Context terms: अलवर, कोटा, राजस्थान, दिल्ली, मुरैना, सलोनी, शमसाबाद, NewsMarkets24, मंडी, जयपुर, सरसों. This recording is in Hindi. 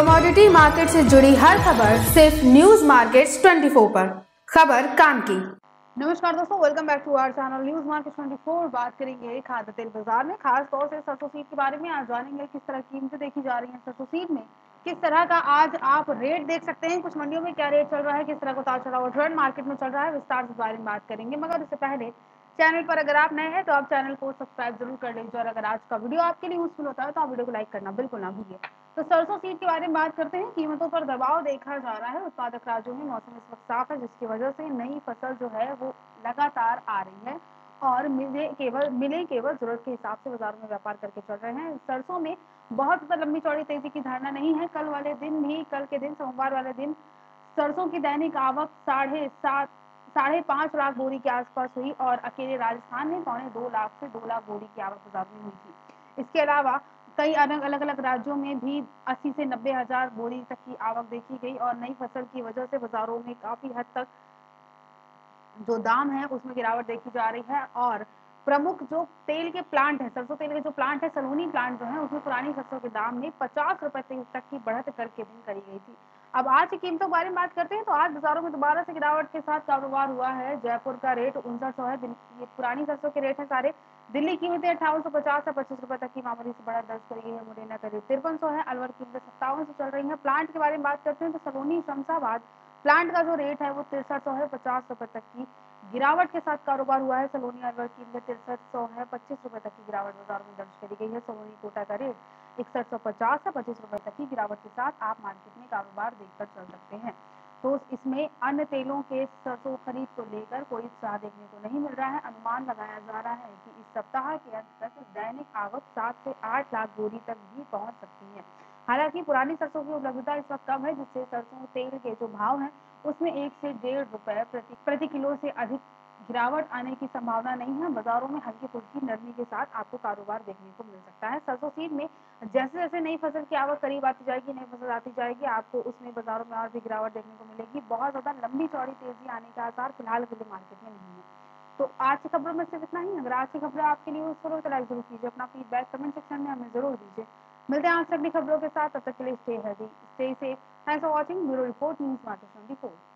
कमोडिटी मार्केट से जुड़ी हर खबर सिर्फ न्यूज मार्केट्स 24 पर। खबर काम की। नमस्कार दोस्तों, welcome back to our channel news markets 24। बात करेंगे खाद्य तेल बाजार में, खास तौर से सरसों सीड के बारे में। आज जानेंगे किस तरह कीमतें देखी जा रही हैं सरसों सीड में, किस तरह का आज आप रेट देख सकते हैं, कुछ मंडियों में क्या रेट चल रहा है, किस तरह का उतार चढ़ाव ट्रेंड मार्केट में चल रहा है, विस्तार से बारे में बात करेंगे। मगर उससे पहले चैनल पर अगर आप नए हैं तो आप चैनल को सब्सक्राइब जरूर कर लीजिए, और अगर आज का वीडियो आपके लिए यूजफुल होता है तो आप वीडियो को लाइक करना बिल्कुल ना भूलिए। तो सरसों सीड के बारे में बात करते हैं। कीमतों पर दबाव देखा जा रहा है। उत्पादक राज्यों में मौसम इस वक्त साफ है, जिसकी वजह से नई फसल जो है वो लगातार आ रही है और मिले केवल जरूरत के हिसाब से बाजार में व्यापार करके चल रहे हैं। सरसों में बहुत लंबी चौड़ी तेजी की धारणा नहीं है। कल के दिन सोमवार वाले दिन सरसों की दैनिक आवक साढ़े 5 लाख बोरी के आसपास हुई और अकेले राजस्थान में पौने 2 लाख से 2 लाख बोरी की आवक बाजार में हुई थी। इसके अलावा कई अलग अलग राज्यों में भी 80 से 90 हजार बोरी तक की आवक देखी गई और नई फसल की वजह से बाजारों में काफी हद तक जो दाम है उसमें गिरावट देखी जा रही है। और प्रमुख जो तेल के प्लांट है, सरसों तेल के जो प्लांट है, सलोनी प्लांट जो है, उसमें पुरानी सरसों के दाम में 50 रुपए तक की बढ़त करके दिन करी गई थी। अब आज की कीमतों के बारे में बात करते हैं तो आज बाजारों में दोबारा से गिरावट के साथ कारोबार हुआ है। जयपुर का रेट 5900 है, ये पुरानी सरसों के रेट है सारे। दिल्ली कीमतें 5850 से 25 रुपए तक की मामूली से बढ़ा दर्ज करी गई है। मुरैना का रेट 5300 है, अलवर कीमतें 5700 चल रही है। प्लांट के बारे में बात करते हैं तो सलोनी शमसाबाद प्लांट का जो रेट है वो 6300 है, 50 रुपए तक की गिरावट के साथ कारोबार हुआ है। सलोनी अलवर कीमतें 6300 है, 25 रुपए तक की गिरावट बाजार में दर्ज करी गई है। सलोनी कोटा का रेट 6150 है, 25 रुपए तक की गिरावट के साथ आप मार्केट में कारोबार देखकर चल सकते हैं। तो इसमें अन्य तेलों के सरसों खरीद को लेकर कोई उत्साह देखने को नहीं मिल रहा है। अनुमान लगाया जा रहा है कि इस सप्ताह के अंत तक दैनिक आवक 7 से 8 लाख बोरी तक भी पहुंच सकती है। हालांकि पुरानी सरसों की उपलब्धता इस वक्त कम है, जिससे सरसों तेल के जो भाव हैं उसमें 1 से 1.5 रुपए प्रति किलो से अधिक गिरावट आने की संभावना नहीं है। बाजारों में हल्की फुल्की नरमी के साथ आपको कारोबार देखने को मिल सकता है। सरसों सीड में जैसे जैसे नई फसल की आवक करीब आती जाएगी, नई फसल आती जाएगी, आपको उसमें बाजारों में और भी गिरावट देखने को मिलेगी। बहुत ज्यादा लंबी चौड़ी तेजी आने का आसार फिलहाल के लिए मार्केट में नहीं है। तो आज की खबरों में सिर्फ इतना ही। अगर आज की खबरें आपके लिए यूजफुल हो तो लाइक जरूर कीजिए, अपना फीडबैक कमेंट सेक्शन में हमें जरूर दीजिए। मिलते हैं आपसे अगली खबरों के साथ, तब तक के लिए stay healthy, stay safe. Thanks for watching. Bureau report, news markets 24।